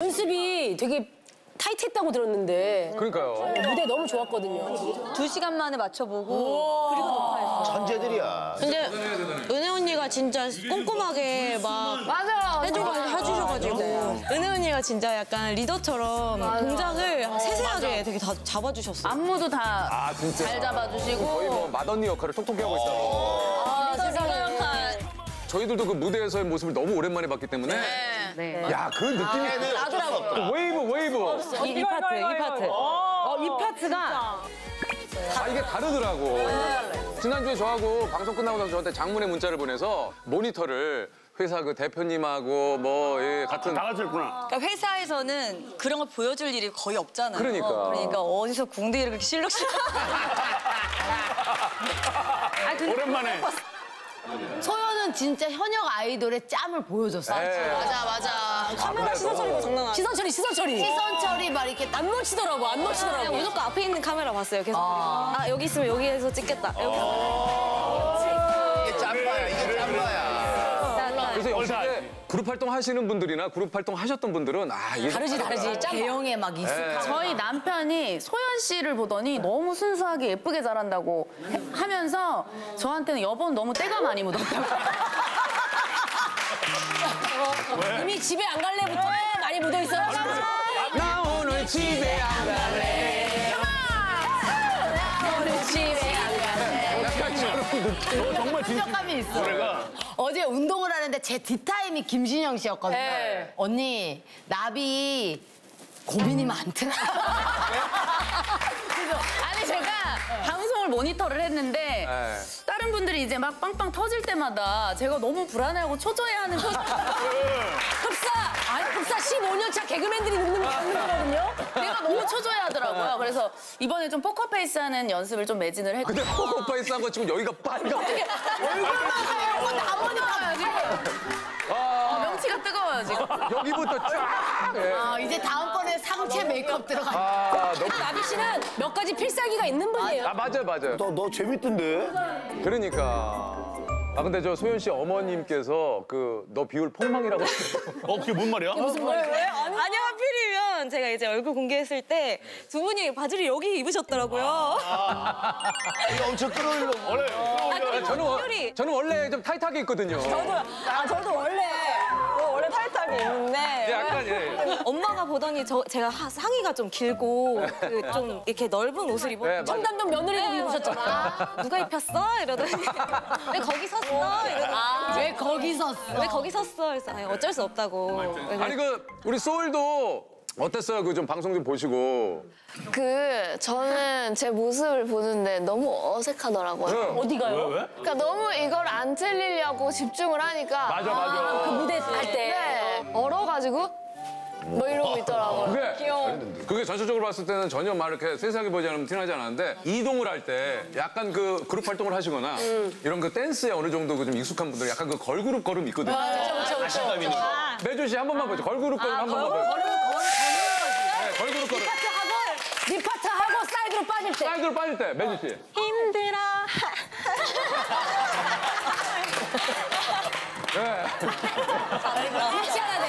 연습이 되게 타이트했다고 들었는데. 그러니까요. 무대 너무 좋았거든요. 2시간 만에 맞춰보고 그리고 녹화했어요. 천재들이야. 근데 은혜 언니가 진짜 꼼꼼하게 막 맞아. 해주셔가지고 은혜 언니가 진짜 약간 리더처럼 맞아. 동작을 세세하게 맞아. 되게 다 잡아주셨어요. 안무도 다 잘 잡아주시고 거의 뭐 맏언니 역할을 톡톡히 하고 있다고. 리더 역할. 저희들도 그 무대에서의 모습을 너무 오랜만에 봤기 때문에 야, 그 느낌이 나더라고요. 웨이브. 이 파트. 이 파트가 이게 다르더라고. 지난주에 저하고 방송 끝나고 나서 저한테 장문의 문자를 보내서 모니터를 회사 그 대표님하고 뭐 같은 다 같이 했구나. 그러니까 회사에서는 그런 걸 보여줄 일이 거의 없잖아요. 그러니까 어디서 궁대기를 그렇게 실룩실룩. 오랜만에. 소연은 진짜 현역 아이돌의 짬을 보여줬어. 맞아. 카메라 시선처리가 장난 아니야. 시선처리 막 이렇게 안 놓치더라고. 무조건 앞에 있는 카메라 봤어요. 계속. 여기 있으면 여기에서 찍겠다. 이게 짬바야. 그래서 역시 그룹 활동 하시는 분들이나 그룹 활동 하셨던 분들은 다르지. 대형에 막 익숙한. 저희 남편이 소연 씨를 보더니 너무 순수하게 예쁘게 자란다고 하면서 저한테는 여보 너무 때가 많이 묻었다고. 이미 집에 안 갈래부터 때가 많이 묻어 있어요. 나 오늘 집에 안 갈래. 오늘 집에 안 갈래. 약간 저런 정말 진심감이 있어. 어제 운동을 하는데 제 뒷타임이 김신영 씨였거든요. 언니, 나비 고민이 많더라. 아니, 제가 방송을 모니터를 했는데 다른 분들이 이제 막 빵빵 터질 때마다 제가 너무 불안해하고 초조해하는 급사 15년차 개그맨들이 눕는 거거든요. 내가 너무 초조해하더라고요. 그래서 이번에 좀 포커페이스 하는 연습을 좀 매진을 했고. 근데 포커페이스 한 거 지금 여기가 빨갛고. 명치가 뜨거워요, 지금. 여기부터 쫙! 이제 다음번에 상체 메이크업 들어가요. 나비 씨는 몇 가지 필살기가 있는 분이에요. 맞아요. 너 재밌던데? 그러니까. 근데 저 소연 씨 어머님께서 너 비율 폭망이라고. 그게 뭔 말이야? 무슨 말이야? 아니, 하필이면 제가 이제 얼굴 공개했을 때 두 분이 바지를 여기 입으셨더라고요. 이거 엄청 끌어올리고. 저는 원래 좀 타이트하게 입거든요. 저도 원래 타이트하게 입는데. 엄마가 보더니 제가 상의가 좀 길고 좀 이렇게 넓은 옷을 입었는데 청담동 며느리도 입으셨잖아. 누가 입혔어? 이러더니 왜 거기 섰어? 이러더니 왜 거기 섰어? 그래서 어쩔 수 없다고. 아니 우리 소울도 어땠어요? 좀 방송 좀 보시고. 저는 제 모습을 보는데 너무 어색하더라고요. 어디가요? 왜? 그러니까 너무 이걸 안 틀리려고 집중을 하니까. 맞아. 그 무대 갈 때. 얼어가지고. 이러고 있더라고요. 귀여워. 그게 전체적으로 봤을 때는 전혀 막 이렇게 세세하게 보지 않으면 티나지 않았는데 이동을 할 때 약간 그룹 활동을 하시거나 이런 댄스에 어느 정도 좀 익숙한 분들 약간 걸그룹 걸음 있거든요. 자신감 있는 거. 매주 씨 한 번만 보죠. 걸그룹 걸음 한 번만 보죠. 걸그룹 걸음. 뒷파트하고 사이드로 빠질 때 매주 씨. 힘들어. 일치 않아야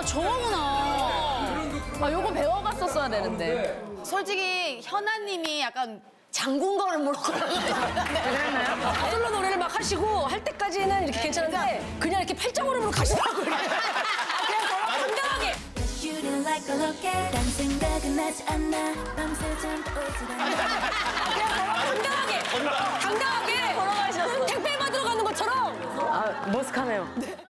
돼. 저거구나. 요거 배워갔었어야 되는데. 솔직히 현아님이 약간 장군걸을 몰고 아들로 노래를 막 하시고 할 때까지는 이렇게 괜찮은데 그냥 이렇게 팔짱걸음으로 가시더라고요. 그냥 당당하게. 당당하게 걸어가시는 택배 받으러 가는 것처럼. 머쓱하네요.